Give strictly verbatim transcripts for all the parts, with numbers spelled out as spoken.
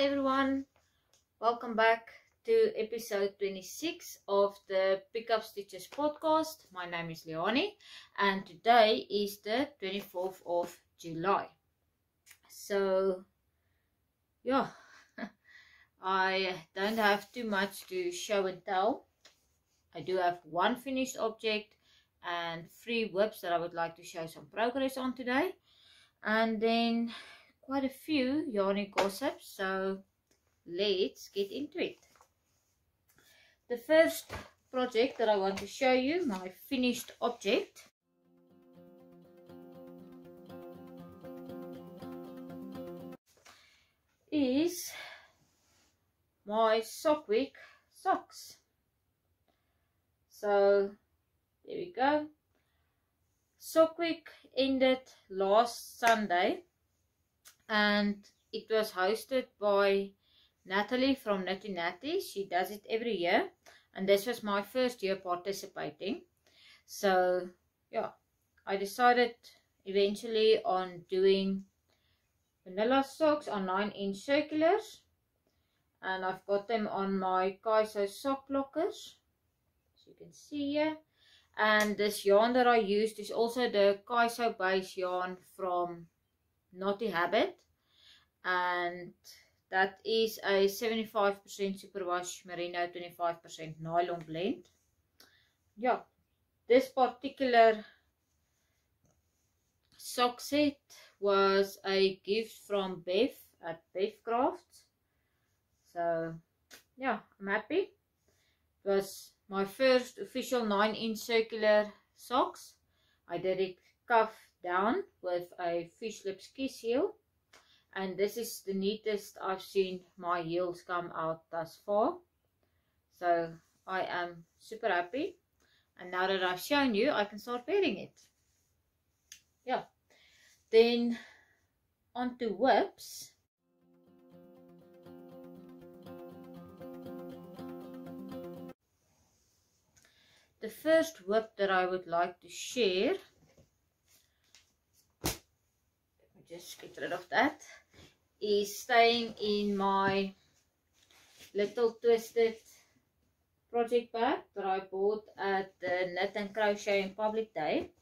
Hi everyone, welcome back to episode twenty-six of the Pick Up Stitches podcast. My name is Leonie and today is the twenty-fourth of July. So yeah, I don't have too much to show and tell. I do have one finished object and three whips that I would like to show some progress on today, and then quite a few yarny gossips, so let's get into it. The first project that I want to show you, my finished object, is my Sockwick socks. So there we go. Sockwick ended last Sunday and it was hosted by Natalie from Natty Natty. She does it every year and this was my first year participating. So yeah, I decided eventually on doing vanilla socks on nine inch circulars, and I've got them on my Kaizo sock lockers, as you can see here. And this yarn that I used is also the Kaizo base yarn from Knotty Habit, and that is a seventy-five percent superwash merino, twenty-five percent nylon blend. Yeah, this particular sock set was a gift from Beth at Beth Crafts. So yeah, I'm happy. It was my first official nine inch circular socks. I did it cuff down with a fish lips kiss heel, and this is the neatest I've seen my heels come out thus far, so I am super happy. And now that I've shown you, I can start wearing it. Yeah, then on to whips. The first whip that I would like to share, just get rid of that, is staying in my little twisted project bag that I bought at the Knit and Crochet in Public Day,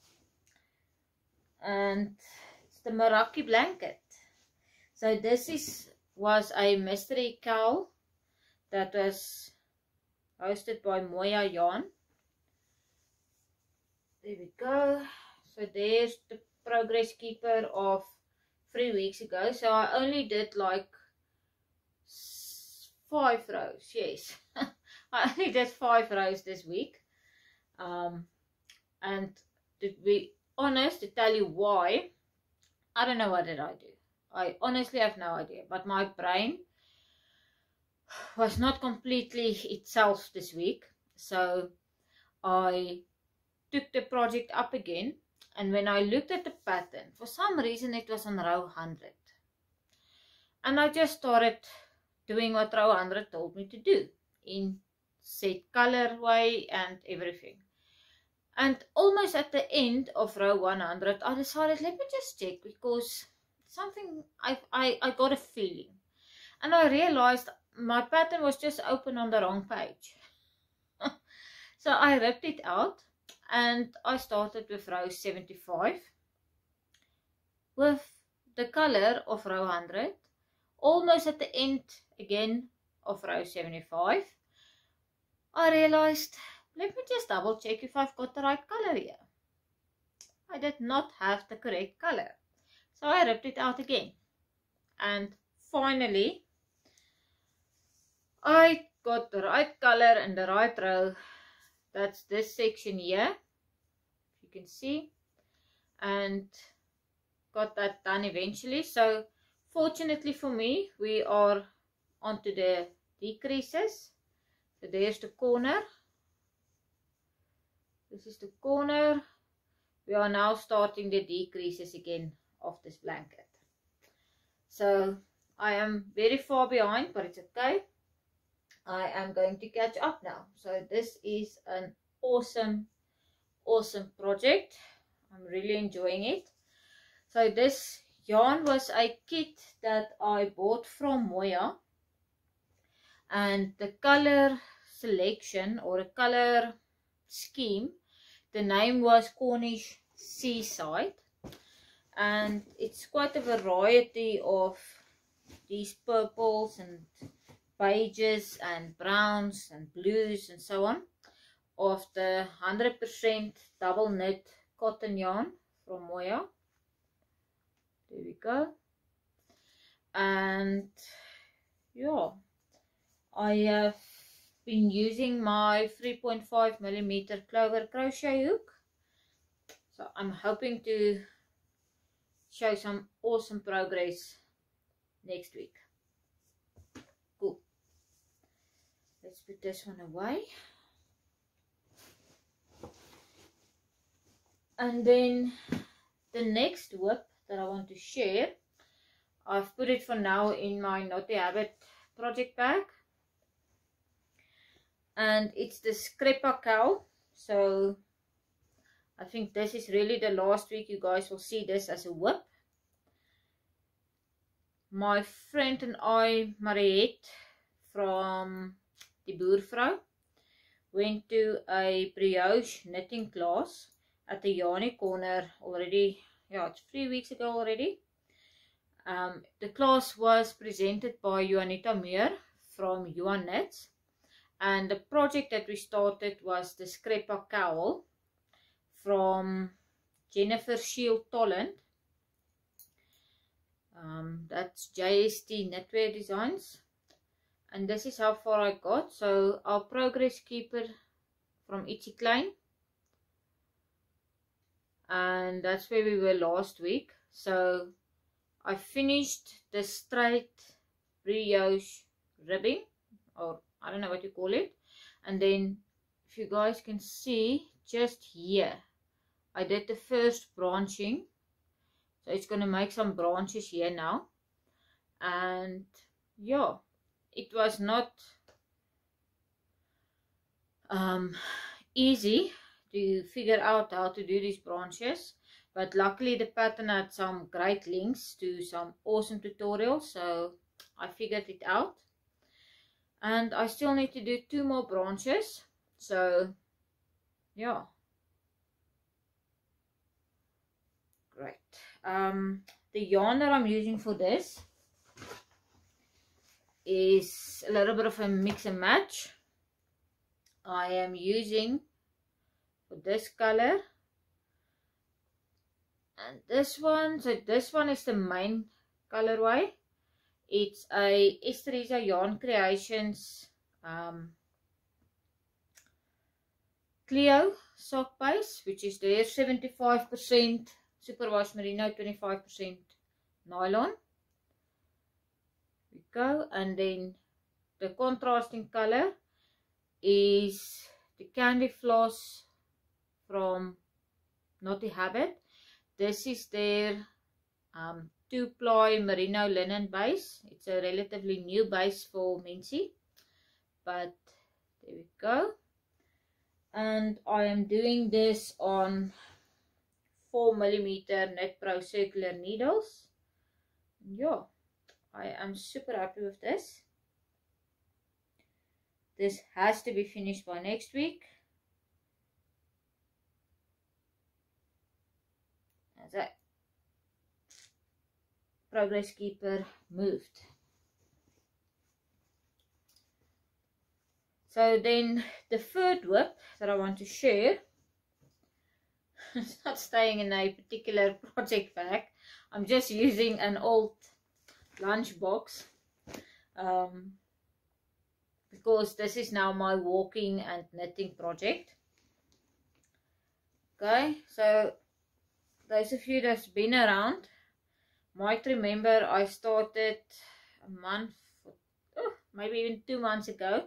and it's the Meraki Blanket. So this is was a mystery cowl that was hosted by Moya Yarns. There we go. So there's the progress keeper of three weeks ago, so I only did like five rows. Yes, I only did five rows this week, um, and to be honest, to tell you why, I don't know what did I do. I honestly have no idea, but my brain was not completely itself this week, so I took the project up again. And when I looked at the pattern, for some reason it was on row one hundred. And I just started doing what row one hundred told me to do, in set colorway and everything. And almost at the end of row one hundred, I decided, let me just check, because something, I, I, I got a feeling. And I realized my pattern was just open on the wrong page. So I ripped it out. And I started with row seventy-five with the color of row one hundred, almost at the end again of row seventy-five. I realized, let me just double check if I've got the right color here. I did not have the correct color, so I ripped it out again. And finally, I got the right color and the right row. That's this section here, you can see, and got that done eventually. So fortunately for me, we are onto the decreases. So there's the corner. This is the corner. We are now starting the decreases again of this blanket. So I am very far behind, but it's okay. I am going to catch up now. So this is an awesome, awesome project. I'm really enjoying it. So this yarn was a kit that I bought from Moya and the color selection or a color scheme, the name was Cornish Seaside, and it's quite a variety of these purples and beiges and browns and blues and so on of the one hundred percent double knit cotton yarn from Moya. There we go. And yeah, I have been using my three point five millimeter clover crochet hook, so I'm hoping to show some awesome progress next week. Cool. Let's put this one away. And then the next whip that I want to share, I've put it for now in my Knotty Habit project bag, and it's the Skreppa Cowl. So I think this is really the last week you guys will see this as a whip. My friend and I, Mariette from Die Boervrou, went to a brioche knitting class at the Yarnie Corner already, yeah, it's three weeks ago already. Um, the class was presented by Juanita Muir from Juaknits, and the project that we started was the Skreppa Cowl from Jennifer Shiels Toland. Um, that's J S T Knitwear Designs, and this is how far I got. So our progress keeper from Ietsie Klein, and that's where we were last week. So I finished the straight brioche ribbing, or I don't know what you call it, and then if you guys can see just here I did the first branching. So it's going to make some branches here now, and yeah, it was not um, easy to figure out how to do these branches, but luckily the pattern had some great links to some awesome tutorials, so I figured it out. And I still need to do two more branches, so yeah, great. Um, the yarn that I'm using for this is a little bit of a mix and match. I am using for this color and this one. So this one is the main colorway. It's a Esteresa Yarn Creations um, Clio sock base, which is their seventy-five percent superwash merino, twenty-five percent nylon. We go, and then the contrasting color is the Candy Floss from Knotty Habit. This is their um, two ply merino linen base. It's a relatively new base for Miensie, but there we go. And I am doing this on four millimeter NetPro circular needles. Yeah, I am super happy with this. This has to be finished by next week. That's it. Progress keeper moved. So then the third whip that I want to share, it's not staying in a particular project bag. I'm just using an old lunch box, um, because this is now my walking and knitting project. Okay, so those of you that's been around might remember I started a month, oh, maybe even two months ago,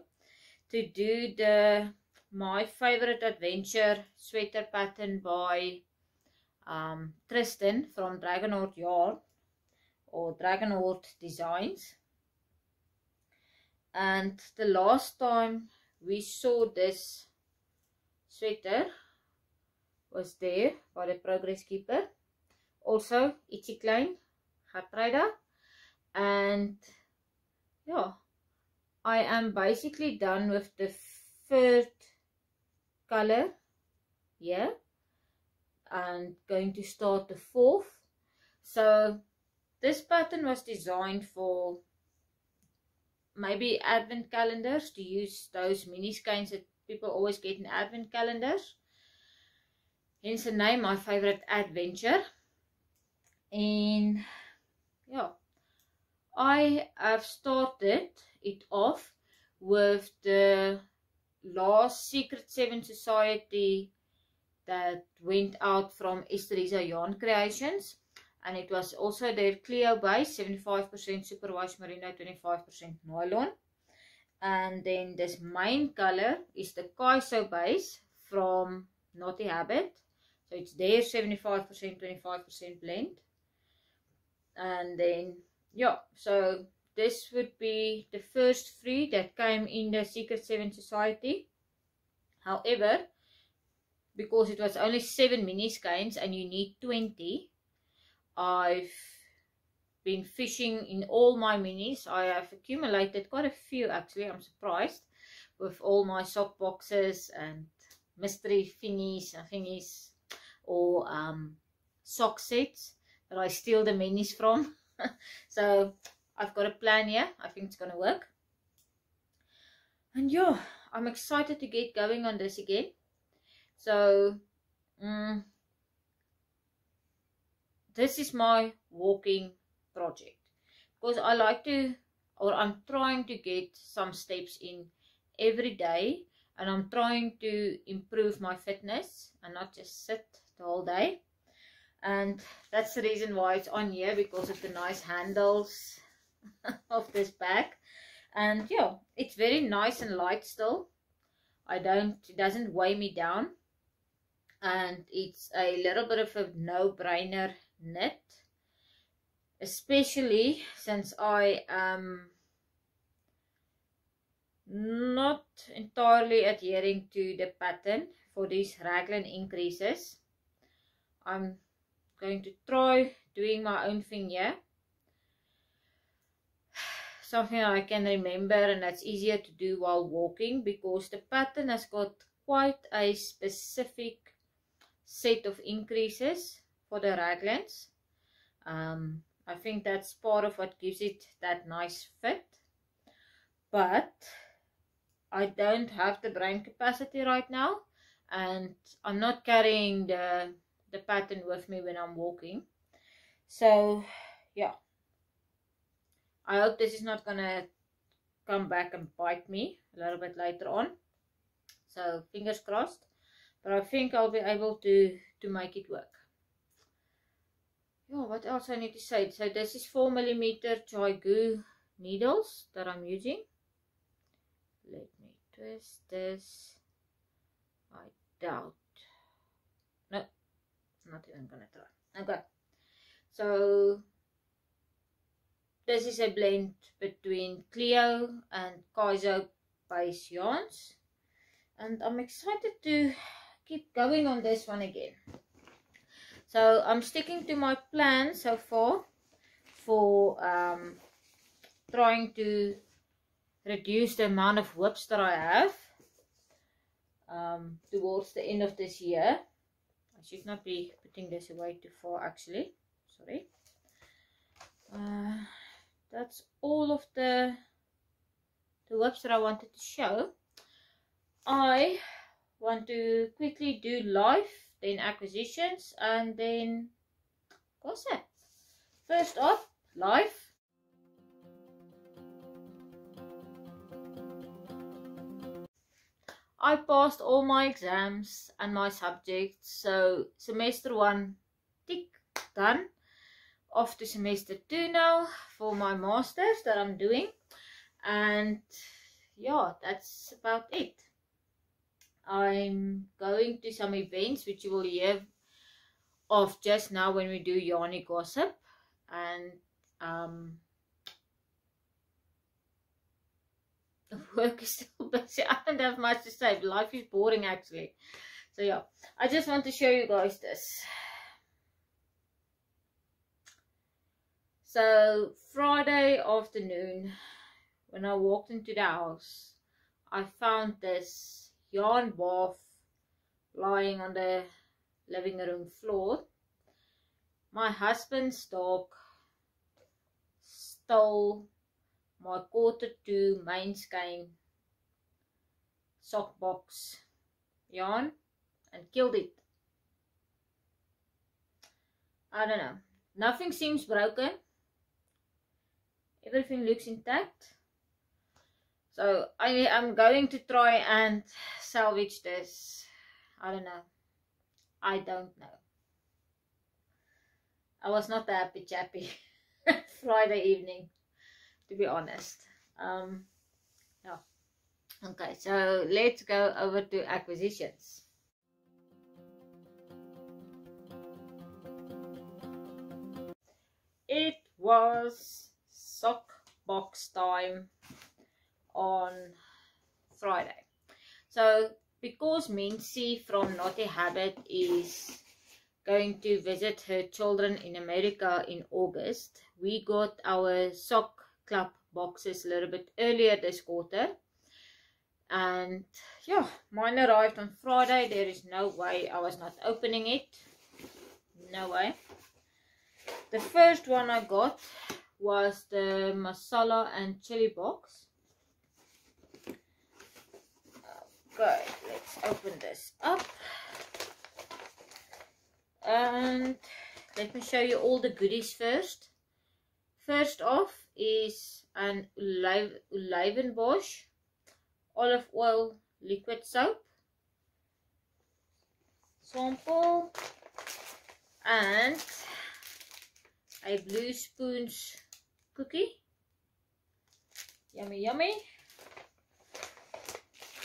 to do the My Favorite Adventure sweater pattern by um, Tristan from Dragon Hoard Yarn or Dragon Hoard Designs. And the last time we saw this sweater was there by the progress keeper, also Ietsie Klein, Getruida, and yeah, I am basically done with the third color here and going to start the fourth. So this pattern was designed for maybe advent calendars, to use those mini skeins that people always get in advent calendars, hence the name My Favorite Adventure. And yeah, I have started it off with the last Secret Seven Society that went out from Esteresa Yarn Creations, and it was also their Clio base, seventy-five percent superwash merino, twenty-five percent nylon. And then this main color is the Kaizo base from Knotty Habit, so it's their seventy-five percent, twenty-five percent blend. And then yeah, so this would be the first three that came in the Secret Seven Society. However, because it was only seven mini skeins and you need twenty, I've been fishing in all my minis. I have accumulated quite a few, actually. I'm surprised with all my sock boxes and mystery finnies and thingies, or um, sock sets that I steal the minis from. So I've got a plan here. I think it's gonna work. And yeah, I'm excited to get going on this again. So um, this is my walking project, because I like to, or I'm trying to get some steps in every day, and I'm trying to improve my fitness and not just sit the whole day. And that's the reason why it's on here, because of the nice handles of this bag. And yeah, it's very nice and light still. I don't, it doesn't weigh me down, and it's a little bit of a no-brainer knit, especially since I am not entirely adhering to the pattern for these raglan increases. I'm going to try doing my own thing here, something I can remember, and that's easier to do while walking, because the pattern has got quite a specific set of increases for the raglans. um, I think that's part of what gives it that nice fit, but I don't have the brain capacity right now, and I'm not carrying the the pattern with me when I'm walking. So yeah, I hope this is not gonna come back and bite me a little bit later on, so fingers crossed, but I think I'll be able to to make it work. Oh, what else I need to say? So this is four millimeter ChiaoGoo needles that I'm using. Let me twist this. I doubt, no, not even gonna try. Okay, so this is a blend between Clio and Kaizo base yarns, and I'm excited to keep going on this one again. So I'm sticking to my plan so far for um, trying to reduce the amount of whips that I have um, towards the end of this year. I should not be putting this away too far, actually, sorry. Uh, that's all of the the whips that I wanted to show. I want to quickly do life, then acquisitions, and then gossip. First off, life. I passed all my exams and my subjects, so semester one, tick, done. Off to semester two now for my masters that I'm doing, and yeah, that's about it. I'm going to some events which you will hear of just now when we do Yarnie gossip, and um work is still busy. I don't have much to say. Life is boring, actually. So yeah, I just want to show you guys this. So Friday afternoon when I walked into the house, I found this yarn bath lying on the living room floor. My husband's dog stole my quarter to mainskein sock box yarn and killed it. I don't know. Nothing seems broken. Everything looks intact. So I am going to try and salvage this. I don't know. I don't know. I was not a happy chappy Friday evening, to be honest. Um, yeah. Okay, so let's go over to acquisitions. It was sock box time on Friday. So because Miensie from Knotty Habit is going to visit her children in America in August, we got our sock club boxes a little bit earlier this quarter, and yeah, mine arrived on Friday. There is no way I was not opening it. No way. The first one I got was the masala and chili box. Okay, let's open this up and let me show you all the goodies first. First off is an Olijvenbosch olive oil liquid soap sample and a Blue Spoons cookie. Yummy, yummy.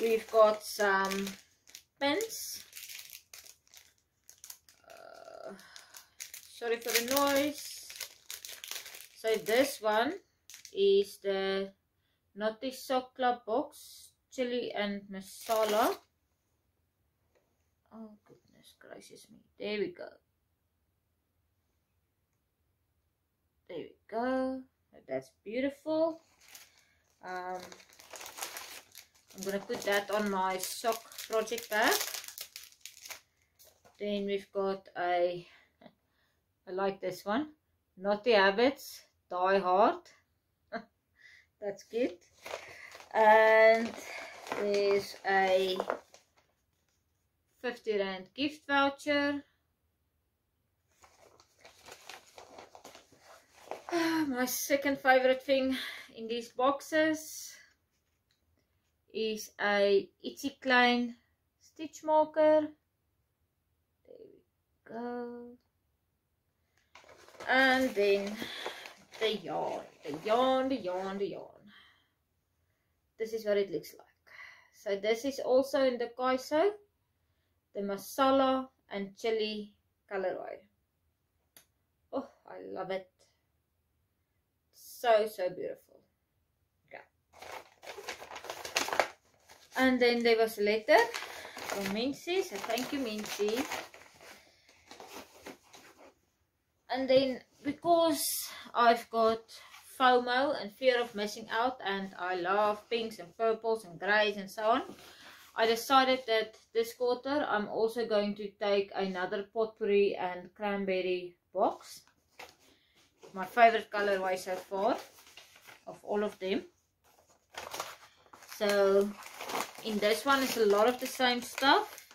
We've got some pins. Uh, sorry for the noise. So this one is the Knotty Sock Club box, chili and masala. Oh goodness gracious me! There we go. There we go. That's beautiful. Um, I'm going to put that on my sock project bag. Then we've got a, I like this one, Knotty Habits, Die Hard. That's cute. And there's a fifty rand gift voucher. My second favorite thing in these boxes is a Ietsie Klein stitch marker. There we go. And then the yarn, the yarn, the yarn, the yarn. This is what it looks like. So this is also in the Kaizo, the masala and chili colorway. Oh, I love it. So, so beautiful. Okay. And then there was a letter from Miensie. So, thank you, Miensie. And then, because I've got FOMO and fear of missing out, and I love pinks and purples and greys and so on, I decided that this quarter I'm also going to take another potpourri and cranberry box. My favorite colorway so far of all of them. So in this one it's a lot of the same stuff.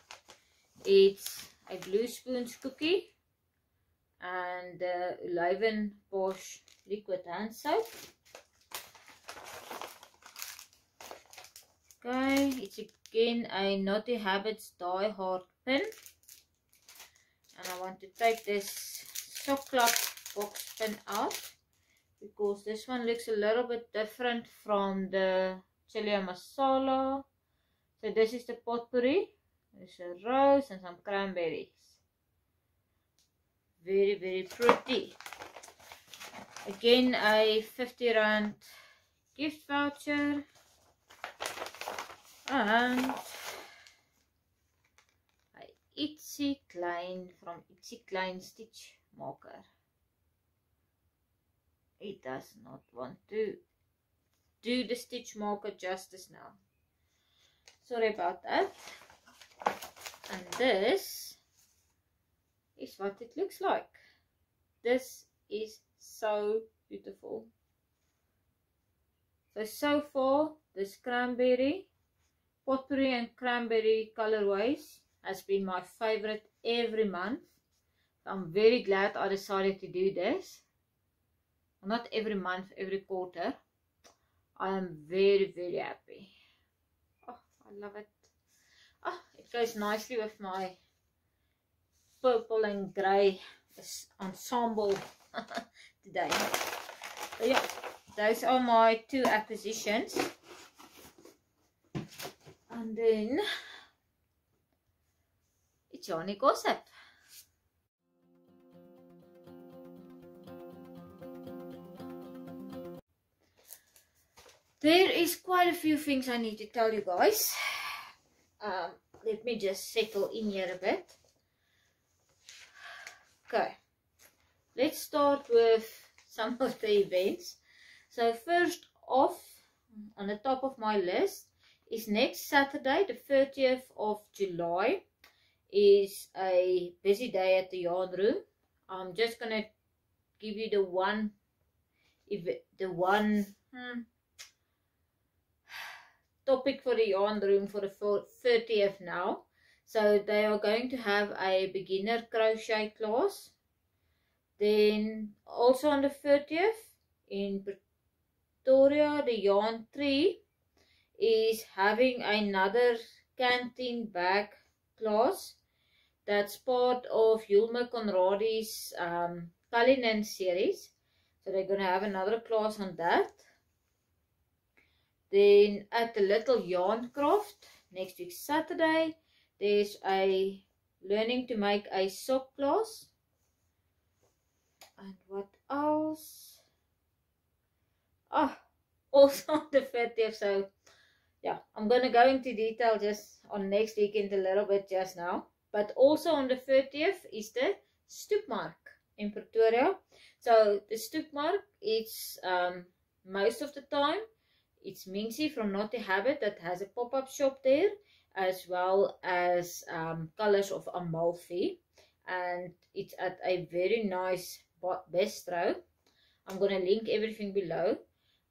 It's a Blue Spoons cookie and uh, Olijvenbosch liquid hand soap. Okay, it's again a Knotty Habits Die Hard pin, and I want to take this sock club box pin out because this one looks a little bit different from the chili and masala. So this is the potpourri. There's a rose and some cranberries. Very, very pretty. Again, a fifty rand gift voucher. And a Ietsie Klein from Ietsie Klein stitch marker. It does not want to do the stitch marker justice now. Sorry about that. And this is what it looks like. This is so beautiful. So, so far, this cranberry, potpourri and cranberry colorways has been my favorite every month. I'm very glad I decided to do this. Not every month, every quarter. I am very, very happy. Oh, I love it. Oh, it goes nicely with my purple and grey ensemble today. So yeah, those are my two acquisitions. And then it's Yarnie Gossip. There is quite a few things I need to tell you guys. Um, let me just settle in here a bit. Okay, let's start with some of the events. So first off, on the top of my list, is next Saturday, the thirtieth of July, is a busy day at the Yarn Room. I'm just going to give you the one, the one, hmm, topic for the Yarn Room for the thirtieth now. So they are going to have a beginner crochet class. Then also on the thirtieth in Pretoria, the Yarn Tree is having another canteen bag class that's part of Yulma Conradi's um, Cullinan series. So they're going to have another class on that. Then at the Little Yarn Craft, next week Saturday, there's a learning to make a sock class. And what else? Oh, also on the thirtieth, so yeah, I'm going to go into detail just on next weekend a little bit just now. But also on the thirtieth is the Stoepmark in Pretoria. So the Stoepmark, it's um, most of the time, it's Miensie from Knotty Habit that has a pop-up shop there, as well as um, Colors of Amalfi, and it's at a very nice bistro. I'm going to link everything below.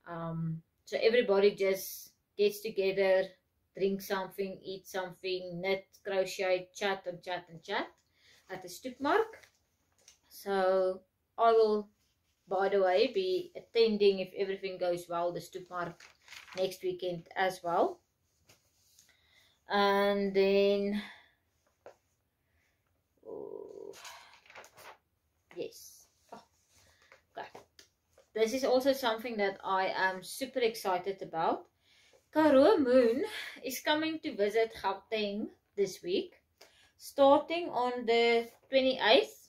Um, so everybody just gets together, drink something, eat something, knit, crochet, chat and chat and chat at the Stupmark. So I will, by the way, be attending, if everything goes well, the Stoepmark next weekend as well. And then oh, yes oh, okay. This is also something that I am super excited about. Karoo Moon is coming to visit Gauteng this week, starting on the twenty-eighth.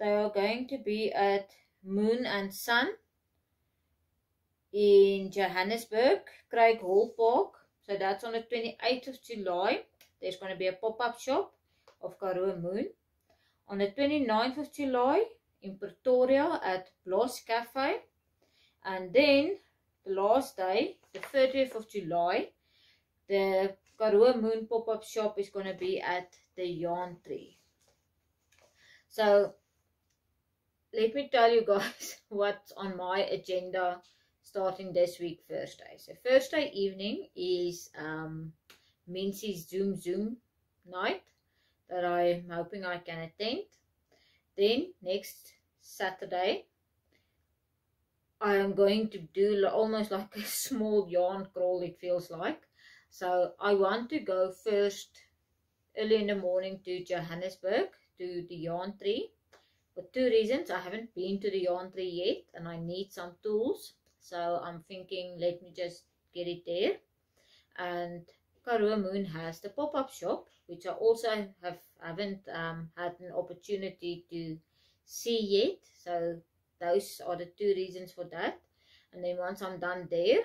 They are going to be at Moon and Sun in Johannesburg, Craig Hall Park. So that's on the twenty-eighth of July. There's going to be a pop-up shop of Karoo Moon. On the twenty-ninth of July in Pretoria at Bloss Cafe. And then the last day, the thirtieth of July, the Karoo Moon pop-up shop is going to be at the Yarn Tree. So let me tell you guys what's on my agenda starting this week, Thursday. So Thursday evening is um, Miensie's Zoom Zoom night that I'm hoping I can attend. Then next Saturday, I am going to do almost like a small yarn crawl, it feels like. So I want to go first early in the morning to Johannesburg, to the Yarn Tree. For two reasons, I haven't been to the Yarn Tree yet and I need some tools, so I'm thinking let me just get it there. And Karoo Moon has the pop-up shop, which I also have, haven't um, had an opportunity to see yet, so those are the two reasons for that. And then once I'm done there,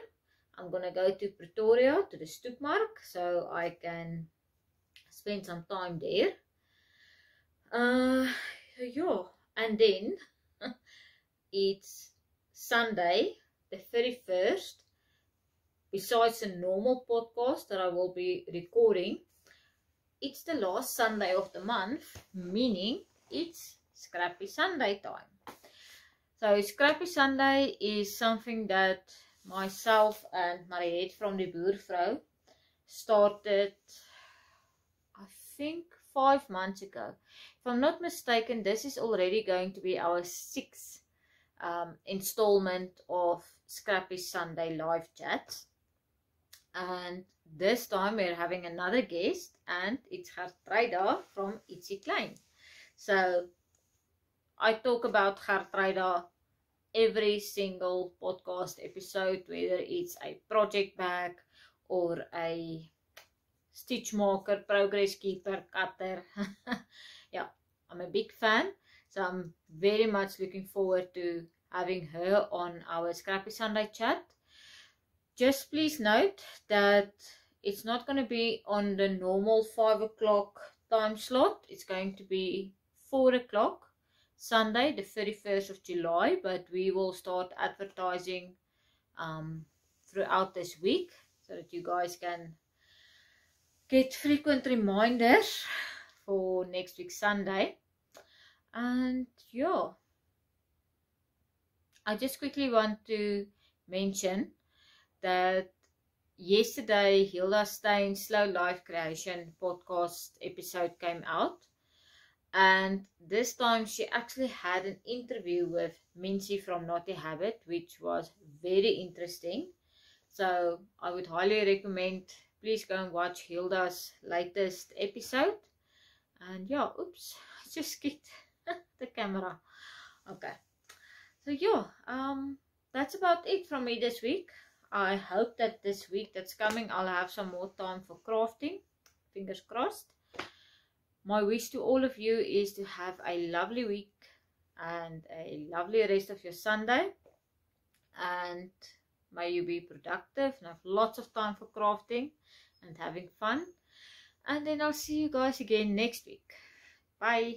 I'm gonna go to Pretoria to the Stoepmark so I can spend some time there. Uh, yeah. And then it's Sunday the thirty-first besides the normal podcast that I will be recording, it's the last Sunday of the month, meaning it's Scrappy Sunday time. So Scrappy Sunday is something that myself and Mariette from the Boervrou started, I think, five months ago. If I'm not mistaken, this is already going to be our sixth um, installment of Scrappy Sunday live chats. And this time we're having another guest, and it's Getruida from Ietsie Klein. So I talk about Getruida every single podcast episode, whether it's a project bag or a stitch marker, progress keeper, cutter. Yeah, I'm a big fan, so I'm very much looking forward to having her on our Scrappy Sunday chat. Just please note that it's not going to be on the normal five o'clock time slot. It's going to be four o'clock Sunday, the thirty-first of July, but we will start advertising um, throughout this week so that you guys can get frequent reminders for next week's Sunday. And yeah, I just quickly want to mention that yesterday Hilda Stein's Slow Life Creation podcast episode came out, and this time she actually had an interview with Miensie from Knotty Habit, which was very interesting. So I would highly recommend, please go and watch Hilda's latest episode. And yeah, oops, I just kicked the camera. Okay, so yeah, um, that's about it from me this week. I hope that this week that's coming, I'll have some more time for crafting. Fingers crossed. My wish to all of you is to have a lovely week and a lovely rest of your Sunday. And may you be productive and have lots of time for crafting and having fun. And then I'll see you guys again next week. Bye.